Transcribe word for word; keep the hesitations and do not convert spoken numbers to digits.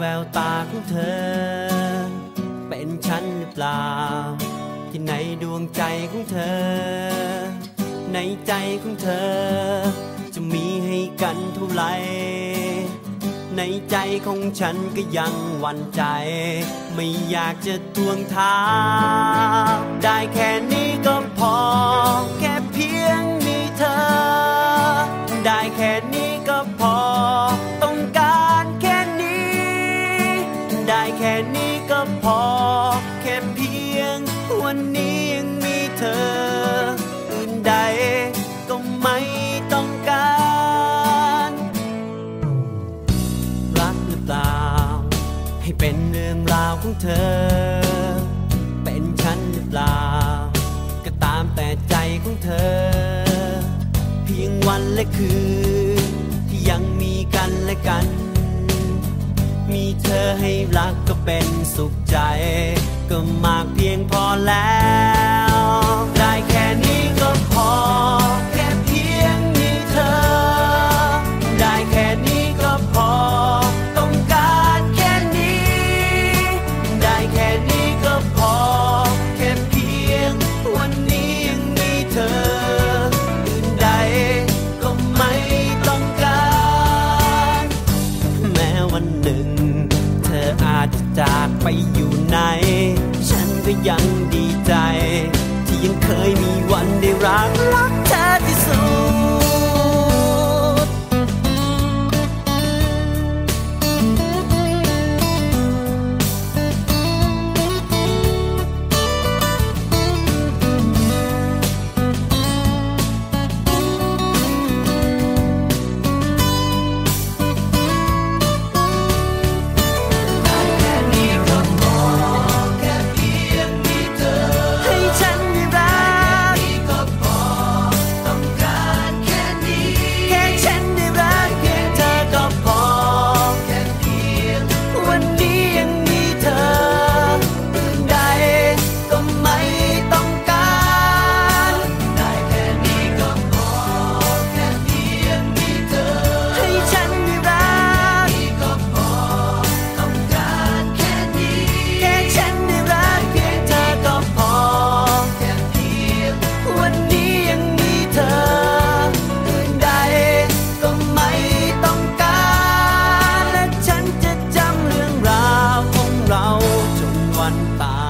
แววตาของเธอเป็นฉันหรือเปล่าที่ในดวงใจของเธอในใจของเธอจะมีให้กันเท่าไหร่ในใจของฉันก็ยังหวั่นใจไม่อยากจะทวงถามได้แค่นี้ก็พอแค่เพียงมีเธอได้แค่นี้ก็พอต้องการแค่นี้ได้แค่นี้ก็พอแค่เพียงวันนี้ยังมีเธออื่นใดก็ไม่ต้องการรักหรือเปล่าให้เป็นเรื่องราวของเธอเป็นฉันหรือเปล่าก็ตามแต่ใจของเธอเพียงวันและคืนที่ยังมีกันและกันมีเธอให้รักก็เป็นสุขใจก็มากเพียงพอแล้วได้แค่นี้ก็พอแค่เพียงมีเธอได้แค่นี้ก็พอต้องการแค่นี้ได้แค่นี้ก็พอแค่เพียงวันนี้ยังมีเธออื่นใดก็ไม่ต้องการแม้วันหนึ่งเธออาจจะจากไปอยู่ไหนฉันก็ยังดีใจที่ยังเคยมีวันได้รักรักเธอที่สุดวันตา